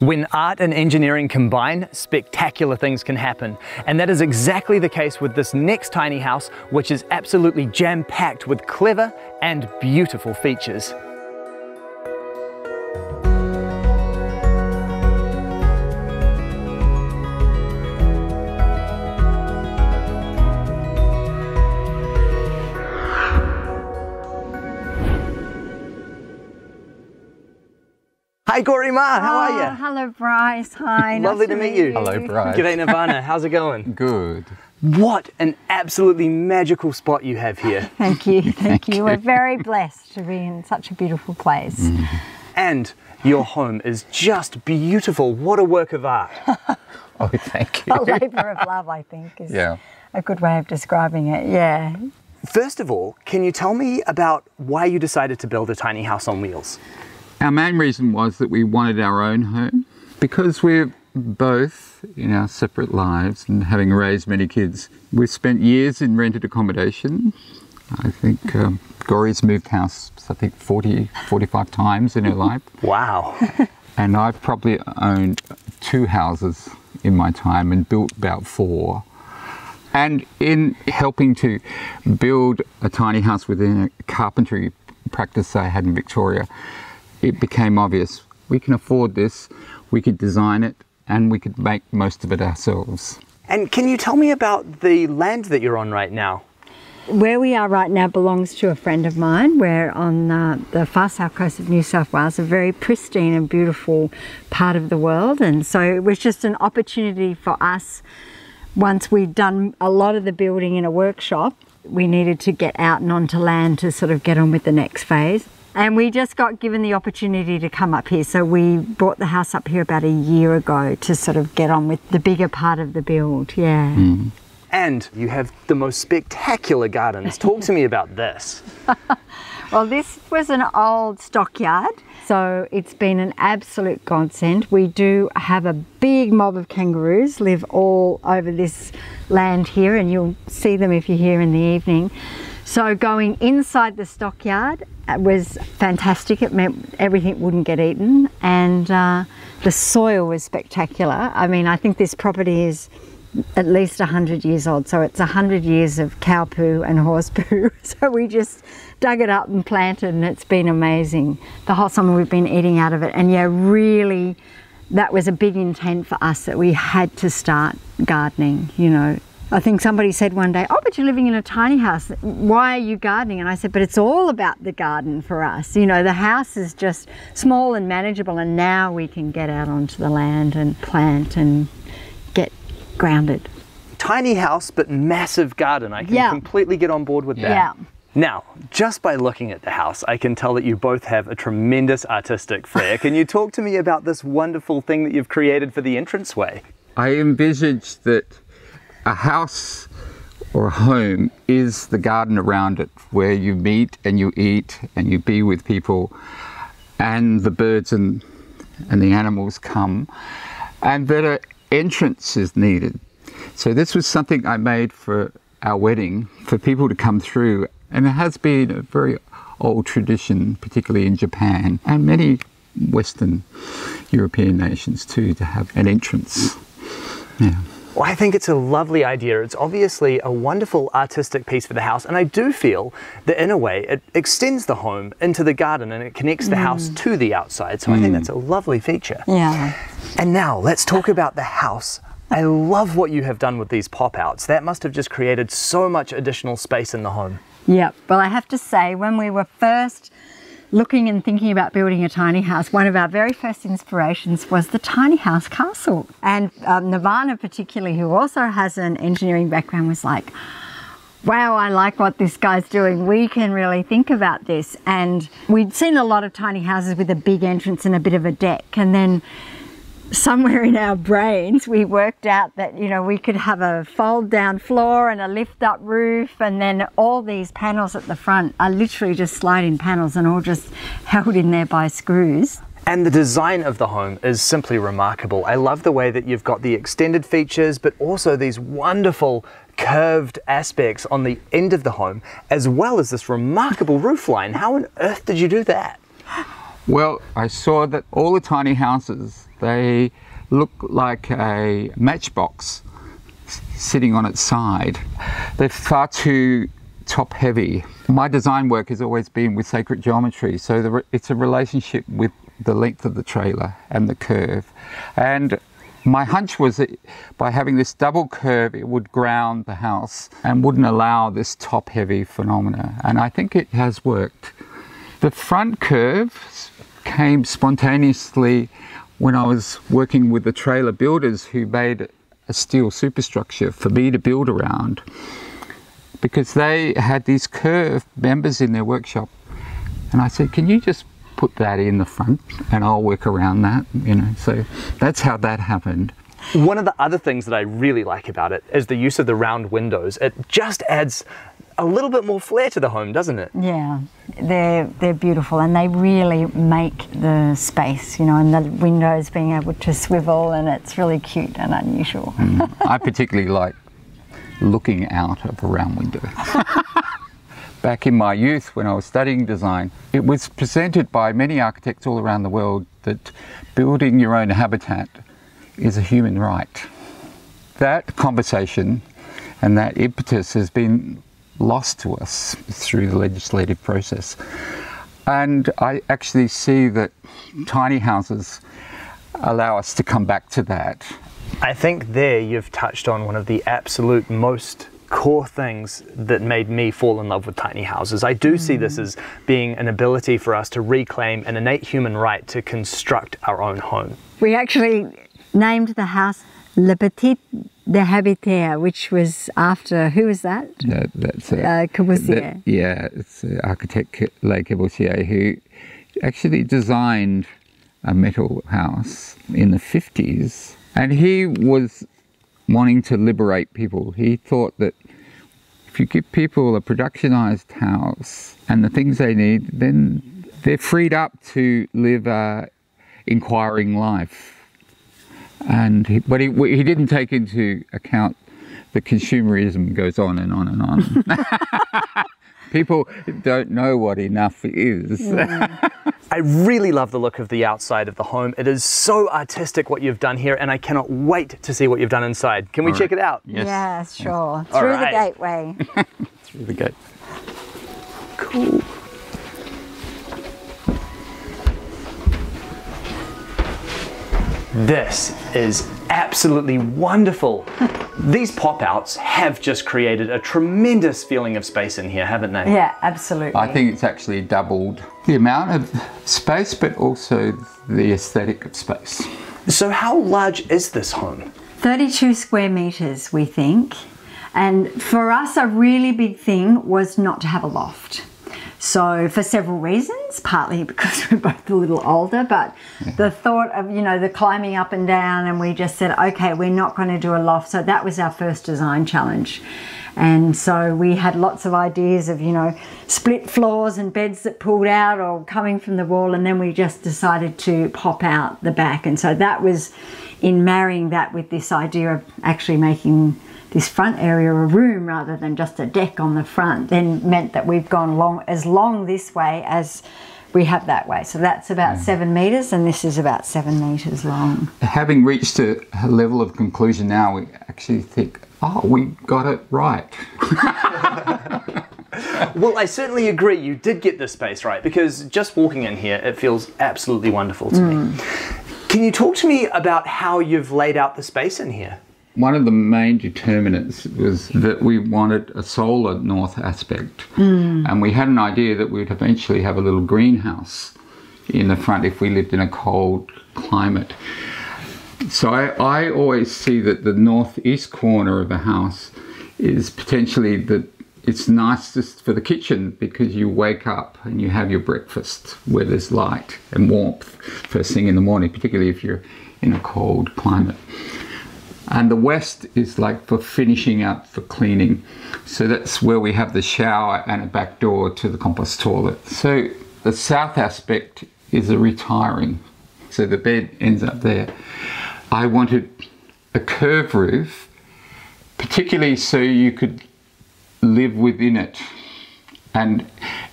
When art and engineering combine, spectacular things can happen. And that is exactly the case with this next tiny house, which is absolutely jam-packed with clever and beautiful features. Hi Gauri Ma, how are you? Hello Bryce, hi. Lovely nice to meet you. Hello Bryce. G'day Nirvana, how's it going? Good. What an absolutely magical spot you have here. Thank you, thank you. We're very blessed to be in such a beautiful place. Mm. And your home is just beautiful. What a work of art. Oh, thank you. A labour of love, I think, is a good way of describing it, yeah. First of all, can you tell me about why you decided to build a tiny house on wheels? Our main reason was that we wanted our own home. Because we're both in our separate lives and having raised many kids, we've spent years in rented accommodation. I think Gauri's moved house, I think 40, 45 times in her life. Wow. And I've probably owned 2 houses in my time and built about 4. And in helping to build a tiny house within a carpentry practice I had in Victoria, it became obvious we can afford this, we could design it, and we could make most of it ourselves. And can you tell me about the land that you're on right now? Where we are right now belongs to a friend of mine. We're on the far south coast of New South Wales, a very pristine and beautiful part of the world, and so it was just an opportunity for us. Once we'd done a lot of the building in a workshop, we needed to get out and onto land to sort of get on with the next phase. And we just got given the opportunity to come up here. So we brought the house up here about a year ago to sort of get on with the bigger part of the build, yeah. Mm. And you have the most spectacular gardens. Talk to me about this. Well, this was an old stockyard, so it's been an absolute godsend. We do have a big mob of kangaroos live all over this land here, and you'll see them if you're here in the evening. So going inside the stockyard was fantastic. It meant everything wouldn't get eaten, and the soil was spectacular. I mean, I think this property is at least 100 years old, so it's 100 years of cow poo and horse poo. So we just dug it up and planted, and it's been amazing. The whole summer we've been eating out of it, and yeah, really that was a big intent for us, that we had to start gardening, you know. I think somebody said one day, oh, but you're living in a tiny house, why are you gardening? And I said, but it's all about the garden for us. You know, the house is just small and manageable, and now we can get out onto the land and plant and get grounded. Tiny house, but massive garden. I can completely get on board with that. Yeah. Now, just by looking at the house, I can tell that you both have a tremendous artistic flair. Can you talk to me about this wonderful thing that you've created for the entranceway? I envisaged that a house or a home is the garden around it, where you meet and you eat and you be with people, and the birds and the animals come, and that an entrance is needed. So this was something I made for our wedding, for people to come through. And it has been a very old tradition, particularly in Japan and many Western European nations too, to have an entrance. Yeah. Well, I think it's a lovely idea. It's obviously a wonderful artistic piece for the house, and I do feel that in a way it extends the home into the garden and it connects the house to the outside, so I think that's a lovely feature. Yeah. And now let's talk about the house. I love what you have done with these pop-outs. That must have just created so much additional space in the home. Yeah, well, I have to say, when we were first looking and thinking about building a tiny house, one of our very first inspirations was the tiny house castle. And Nirvana particularly, who also has an engineering background, was like, wow, I like what this guy's doing. We can really think about this. And we'd seen a lot of tiny houses with a big entrance and a bit of a deck. And then somewhere in our brains we worked out that, you know, we could have a fold down floor and a lift up roof, and then all these panels at the front are literally just sliding panels and all just held in there by screws. And the design of the home is simply remarkable. I love the way that you've got the extended features, but also these wonderful curved aspects on the end of the home, as well as this remarkable roof line. How on earth did you do that? Well, I saw that all the tiny houses, they look like a matchbox sitting on its side. They're far too top heavy. My design work has always been with sacred geometry, so it's a relationship with the length of the trailer and the curve. And my hunch was that by having this double curve, it would ground the house and wouldn't allow this top heavy phenomena. And I think it has worked. The front curve came spontaneously when I was working with the trailer builders who made a steel superstructure for me to build around, because they had these curved members in their workshop. And I said, can you just put that in the front and I'll work around that, you know? So that's how that happened. One of the other things that I really like about it is the use of the round windows. It just adds a little bit more flair to the home, doesn't it? Yeah, they're beautiful, and they really make the space, you know, and the windows being able to swivel, and it's really cute and unusual. I particularly like looking out of a round window. Back in my youth when I was studying design, it was presented by many architects all around the world that building your own habitat is a human right. That conversation and that impetus has been lost to us through the legislative process. And I actually see that tiny houses allow us to come back to that. I think there you've touched on one of the absolute most core things that made me fall in love with tiny houses. I do see this as being an ability for us to reclaim an innate human right to construct our own home. We actually named the house Le Petit Habiter, which was after, who was that? No, that's Corbusier. Yeah, it's architect Le Corbusier, who actually designed a metal house in the 50s. And he was wanting to liberate people. He thought that if you give people a productionized house and the things they need, then they're freed up to live an inquiring life. And but he didn't take into account the consumerism goes on and on and on. People don't know what enough is. Yeah. I really love the look of the outside of the home. It is so artistic what you've done here, and I cannot wait to see what you've done inside. Can we check it out? Yes. Yeah, sure. Yes. Through the gateway. Through the gate. Cool. This is absolutely wonderful. These pop-outs have just created a tremendous feeling of space in here, haven't they? Yeah, absolutely. I think it's actually doubled the amount of space, but also the aesthetic of space. So how large is this home? 32 square meters, we think. And for us, a really big thing was not to have a loft. So for several reasons, partly because we're both a little older, but the thought of, you know, the climbing up and down, and we just said, okay, we're not going to do a loft. So that was our first design challenge. And so we had lots of ideas of, you know, split floors and beds that pulled out or coming from the wall. And then we just decided to pop out the back. And so that was in marrying that with this idea of actually making this front area a room rather than just a deck on the front, then meant that we've gone as long this way as we have that way. So that's about 7 meters, and this is about 7 meters long. Having reached a level of conclusion now, we actually think, oh, we got it right. Well, I certainly agree you did get this space right, because just walking in here, it feels absolutely wonderful to me. Can you talk to me about how you've laid out the space in here? One of the main determinants was that we wanted a solar north aspect. And we had an idea that we'd eventually have a little greenhouse in the front if we lived in a cold climate. So I always see that the northeast corner of the house is potentially it's nicest for the kitchen, because you wake up and you have your breakfast where there's light and warmth first thing in the morning, particularly if you're in a cold climate. And the west is like for finishing up, for cleaning. So that's where we have the shower and a back door to the compost toilet. So the south aspect is a retiring. So the bed ends up there. I wanted a curved roof, particularly so you could live within it. And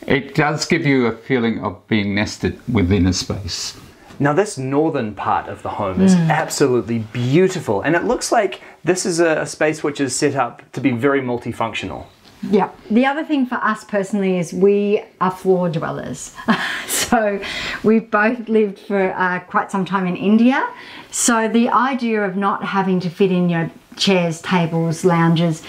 It does give you a feeling of being nested within a space. Now this northern part of the home is absolutely beautiful, and it looks like this is a space which is set up to be very multifunctional. Yeah. The other thing for us personally is we are floor dwellers. So we've both lived for quite some time in India. So the idea of not having to fit in your chairs, tables, lounges,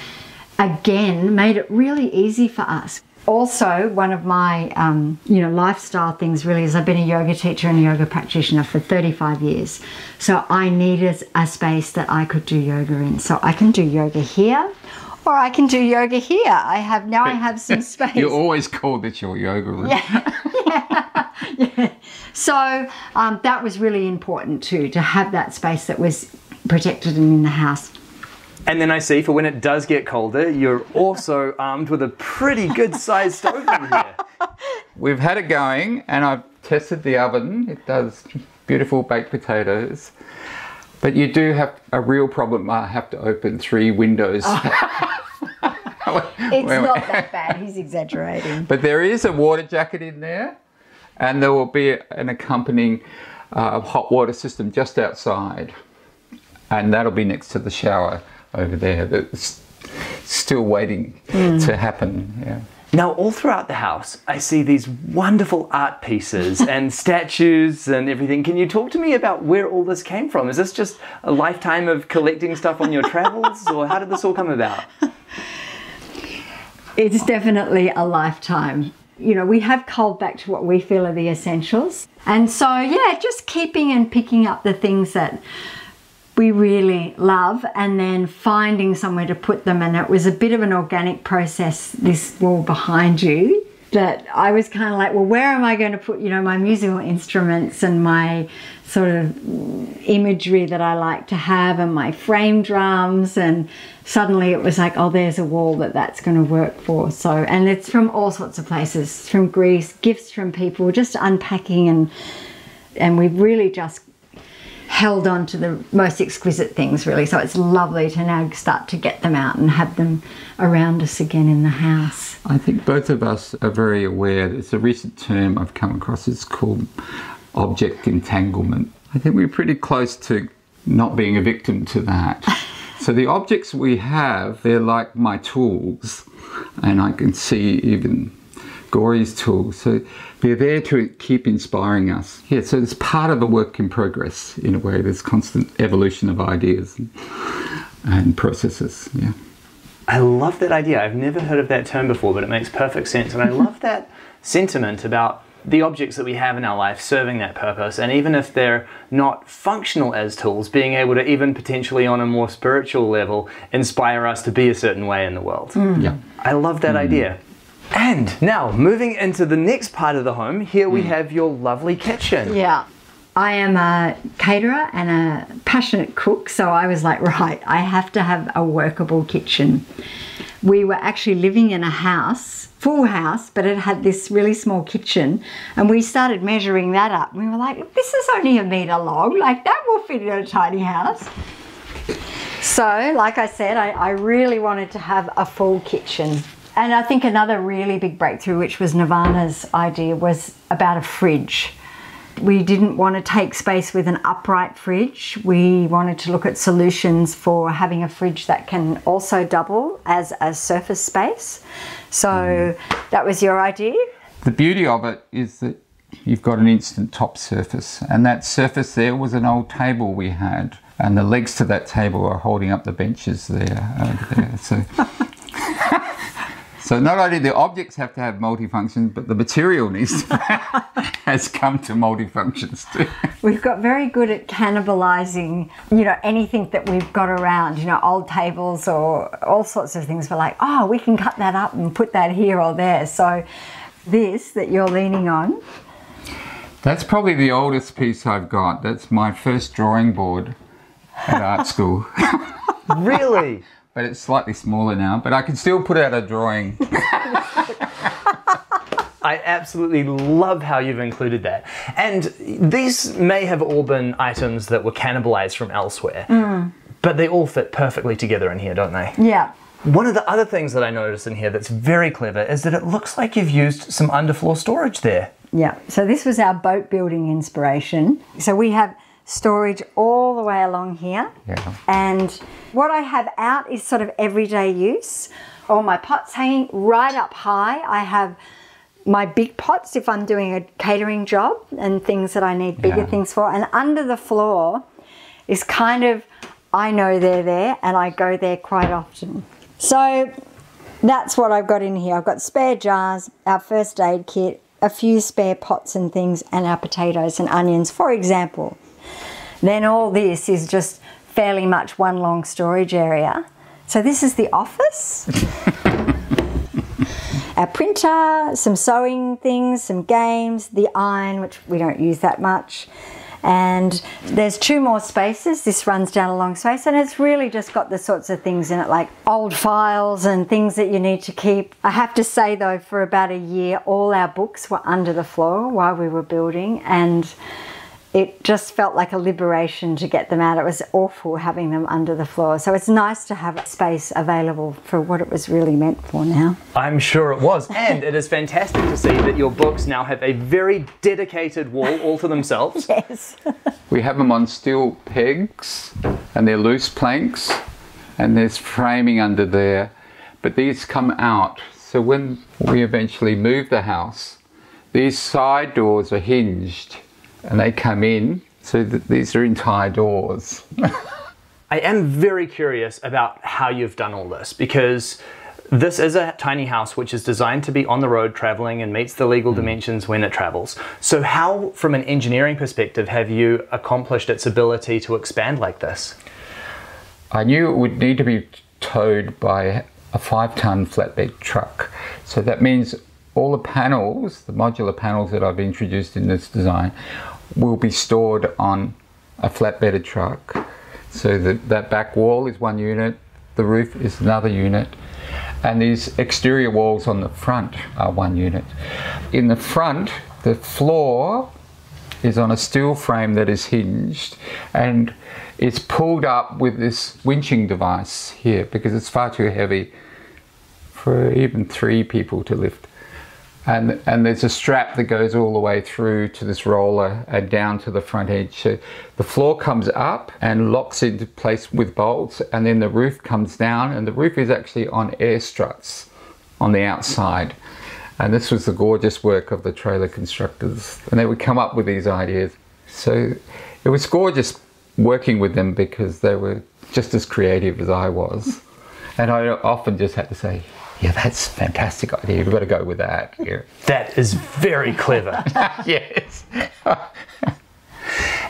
again, made it really easy for us. Also, one of my lifestyle things really is I've been a yoga teacher and a yoga practitioner for 35 years. So I needed a space that I could do yoga in. So I can do yoga here, or I can do yoga here. I have some space. You always called it your yoga room. Yeah. Yeah. Yeah. So that was really important too, to have that space that was protected and in the house. And then I see, for when it does get colder, you're also armed with a pretty good sized stove in here. We've had it going, and I've tested the oven. It does beautiful baked potatoes. But you do have a real problem. I have to open 3 windows. Oh. It's not that bad. He's exaggerating. But there is a water jacket in there, and there will be an accompanying hot water system just outside. And that'll be next to the shower over there that's still waiting to happen. Yeah. Now, all throughout the house, I see these wonderful art pieces and statues and everything. Can you talk to me about where all this came from? Is this just a lifetime of collecting stuff on your travels, or how did this all come about? It's definitely a lifetime. You know, we have culled back to what we feel are the essentials. And so, yeah, just keeping and picking up the things that we really love and then finding somewhere to put them. And it was a bit of an organic process, this wall behind you, that I was kind of like, well, where am I going to put, you know, my musical instruments and my sort of imagery that I like to have and my frame drums? And suddenly it was like, oh, there's a wall that's going to work for. So, and it's from all sorts of places, from Greece, gifts from people, just unpacking, and we've really just held on to the most exquisite things, really. So it's lovely to now start to get them out and have them around us again in the house. I think both of us are very aware. It's a recent term I've come across. It's called object entanglement. I think we're pretty close to not being a victim to that. So the objects we have, they're like my tools, and I can see even Gauri's tools. So they're there to keep inspiring us. Yeah, so it's part of a work in progress in a way. There's constant evolution of ideas and processes. Yeah. I love that idea. I've never heard of that term before, but it makes perfect sense. And I love that sentiment about the objects that we have in our life serving that purpose. And even if they're not functional as tools, being able to even potentially on a more spiritual level inspire us to be a certain way in the world. Mm. Yeah. I love that idea. And now, moving into the next part of the home, here we have your lovely kitchen. Yeah. I am a caterer and a passionate cook, so I was like, right, I have to have a workable kitchen. We were actually living in a house, full house, but it had this really small kitchen, and we started measuring that up. We were like, this is only a metre long, like that will fit in a tiny house. So, like I said, I really wanted to have a full kitchen. And I think another really big breakthrough, which was Nirvana's idea, was about a fridge. We didn't want to take space with an upright fridge. We wanted to look at solutions for having a fridge that can also double as a surface space. So that was your idea. The beauty of it is that you've got an instant top surface, and that surface there was an old table we had, and the legs to that table are holding up the benches there, over there. So. So not only the objects have to have multifunctions, but the material needs to has come to multifunctions too. We've got very good at cannibalising, you know, anything that we've got around, you know, old tables or all sorts of things. We're like, oh, we can cut that up and put that here or there. So this that you're leaning on. That's probably the oldest piece I've got. That's my first drawing board at art school. Really? But it's slightly smaller now, but I can still put out a drawing. I absolutely love how you've included that. And these may have all been items that were cannibalized from elsewhere, but they all fit perfectly together in here, don't they? Yeah. One of the other things that I noticed in here that's very clever is that it looks like you've used some underfloor storage there. Yeah, so this was our boat building inspiration. So we have storage all the way along here. Yeah. And what I have out is sort of everyday use. All my pots hanging right up high. I have my big pots if I'm doing a catering job and things that I need bigger things for. And under the floor is kind of, I know they're there and I go there quite often. So that's what I've got in here. I've got spare jars, our first aid kit, a few spare pots and things, and our potatoes and onions, for example. Then all this is just fairly much one long storage area. So this is the office. Our printer, some sewing things, some games, the iron, which we don't use that much. And there's two more spaces. This runs down a long space and it's really just got the sorts of things in it, like old files and things that you need to keep. I have to say though, for about a year, all our books were under the floor while we were building, and it just felt like a liberation to get them out. It was awful having them under the floor. So it's nice to have space available for what it was really meant for now. I'm sure it was. And it is fantastic to see that your books now have a very dedicated wall all to themselves. Yes. We have them on steel pegs and they're loose planks and there's framing under there. But these come out. So when we eventually move the house, these side doors are hinged. And they come in, so these are entire doors. I am very curious about how you've done all this, because this is a tiny house which is designed to be on the road traveling and meets the legal dimensions when it travels. So how, from an engineering perspective, have you accomplished its ability to expand like this? I knew it would need to be towed by a 5-ton flatbed truck. So that means all the panels, the modular panels that I've introduced in this design, will be stored on a flatbedded truck. So that back wall is one unit, the roof is another unit, and these exterior walls on the front are one unit. In the front, the floor is on a steel frame that is hinged, and it's pulled up with this winching device here because it's far too heavy for even 3 people to lift. And there's a strap that goes all the way through to this roller and down to the front edge. So the floor comes up and locks into place with bolts, and then the roof comes down, and the roof is actually on air struts on the outside. And this was the gorgeous work of the trailer constructors, and they would come up with these ideas. So it was gorgeous working with them because they were just as creative as I was. And I often just had to say, yeah, that's a fantastic idea. We've got to go with that. Yeah. That is very clever. Yes.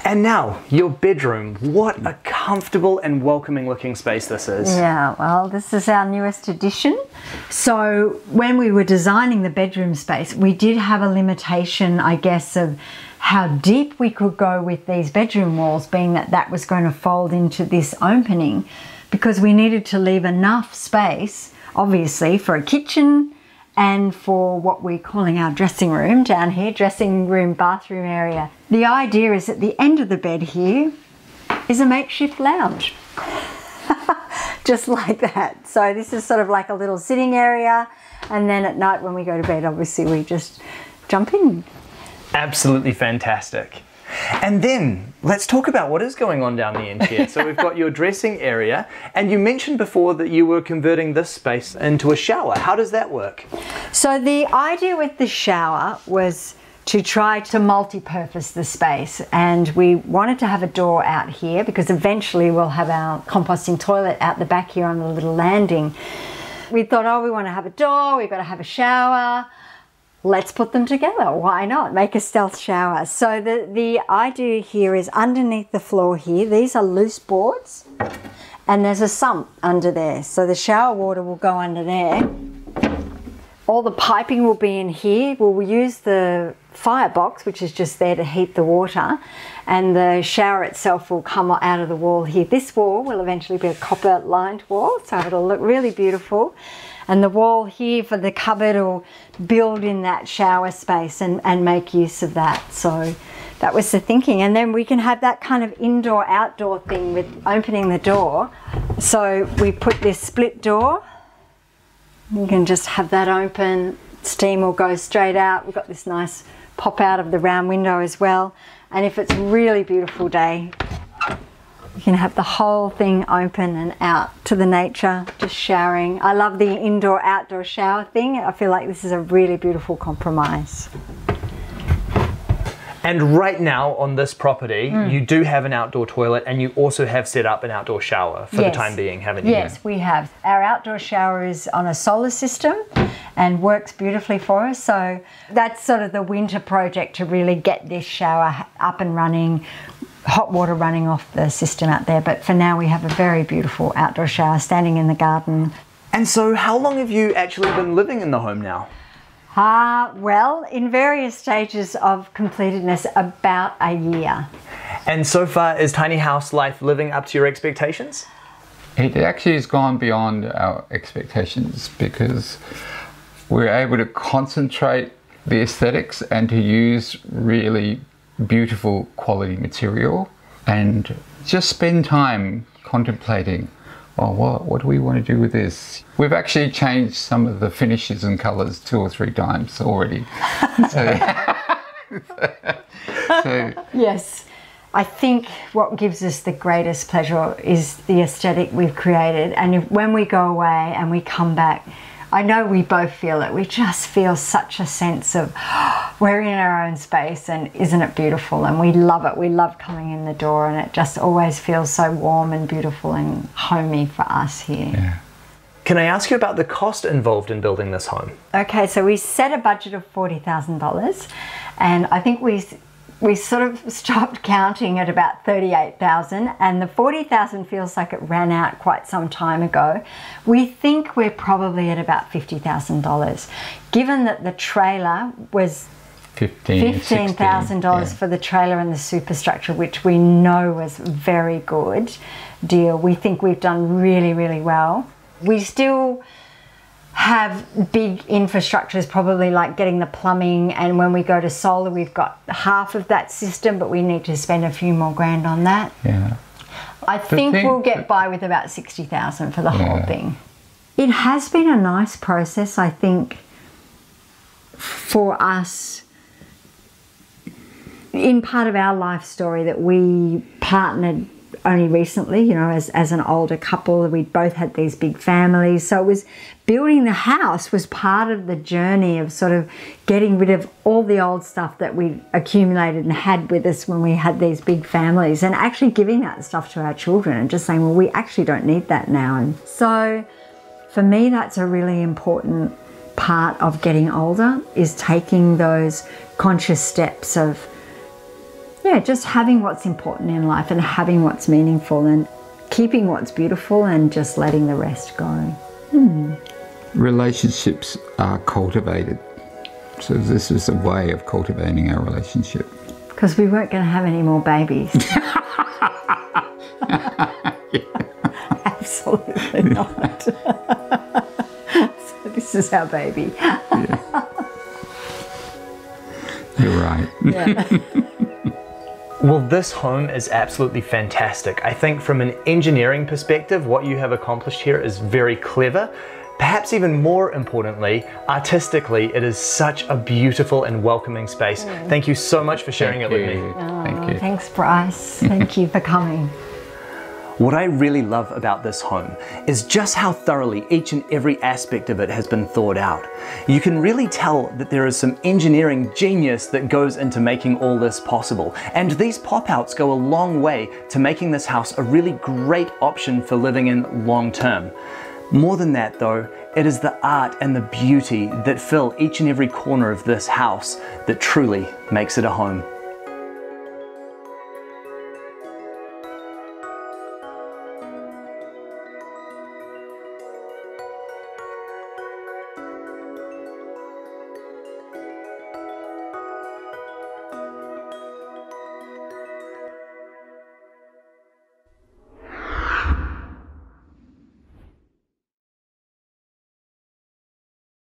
And now, your bedroom. What a comfortable and welcoming looking space this is. Yeah, well, this is our newest addition. So when we were designing the bedroom space, we did have a limitation, I guess, of how deep we could go with these bedroom walls, being that that was going to fold into this opening, because we needed to leave enough space, obviously, for a kitchen and for what we're calling our dressing room down here, dressing room, bathroom area. The idea is at the end of the bed here is a makeshift lounge, just like that. So this is sort of like a little sitting area. And then at night when we go to bed, obviously we just jump in. Absolutely fantastic. And then let's talk about what is going on down the end here. So we've got your dressing area, and you mentioned before that you were converting this space into a shower. How does that work? So the idea with the shower was to try to multi-purpose the space, and we wanted to have a door out here because eventually we'll have our composting toilet out the back here on the little landing. We thought, oh, we want to have a door, we've got to have a shower. Let's put them together. Why not? Make a stealth shower. So the idea here is underneath the floor here, these are loose boards and there's a sump under there. So the shower water will go under there. All the piping will be in here. We'll use the firebox, which is just there to heat the water, and the shower itself will come out of the wall here. This wall will eventually be a copper lined wall, so it'll look really beautiful. And the wall here for the cupboard will build in that shower space and make use of that. So that was the thinking. And then we can have that kind of indoor-outdoor thing with opening the door. So we put this split door You can just have that open, steam will go straight out. We've got this nice pop out of the round window as well. And if it's a really beautiful day, you can have the whole thing open and out to the nature, just showering. I love the indoor-outdoor shower thing. I feel like this is a really beautiful compromise. And right now on this property, you do have an outdoor toilet and you also have set up an outdoor shower for the time being, haven't you? Yes, we have. Our outdoor shower is on a solar system and works beautifully for us. So that's sort of the winter project, to really get this shower up and running, hot water running off the system out there. But for now, we have a very beautiful outdoor shower standing in the garden. And so how long have you actually been living in the home now? Well, in various stages of completedness, about a year. And so far, is tiny house life living up to your expectations? It actually has gone beyond our expectations, because we're able to concentrate the aesthetics and to use really beautiful quality material and just spend time contemplating, oh, what do we want to do with this? We've actually changed some of the finishes and colours 2 or 3 times already. Yes, I think what gives us the greatest pleasure is the aesthetic we've created. And when we go away and we come back, I know we both feel it. We just feel such a sense of, oh, we're in our own space and isn't it beautiful? And we love it. We love coming in the door and it just always feels so warm and beautiful and homey for us here. Yeah. Can I ask you about the cost involved in building this home? Okay, so we set a budget of $40,000 and I think we sort of stopped counting at about $38,000, and the $40,000 feels like it ran out quite some time ago. We think we're probably at about $50,000, given that the trailer was $15,000 for the trailer and the superstructure, which we know was a very good deal. We think we've done really, really well. We still have big infrastructures, probably like getting the plumbing, and when we go to solar we've got half of that system, but we need to spend a few more grand on that. Yeah, I think we'll get by with about $60,000 for the whole thing. It has been a nice process, I think, for us, in part of our life story that we partnered only recently, you know, as an older couple. We both had these big families, so it was, building the house was part of the journey of sort of getting rid of all the old stuff that we accumulated and had with us when we had these big families, and actually giving that stuff to our children and just saying, well, we actually don't need that now. And so for me, that's a really important part of getting older, is taking those conscious steps of just having what's important in life and having what's meaningful and keeping what's beautiful and just letting the rest go. Relationships are cultivated. So this is a way of cultivating our relationship. Because we weren't going to have any more babies. Absolutely not. So this is our baby. You're right. Well, this home is absolutely fantastic. I think from an engineering perspective, what you have accomplished here is very clever. Perhaps even more importantly, artistically, it is such a beautiful and welcoming space. Thank you so much for sharing it with me. Thank you. Thanks, Bryce. Thank you for coming. What I really love about this home is just how thoroughly each and every aspect of it has been thought out. You can really tell that there is some engineering genius that goes into making all this possible, and these pop-outs go a long way to making this house a really great option for living in long term. More than that though, it is the art and the beauty that fill each and every corner of this house that truly makes it a home.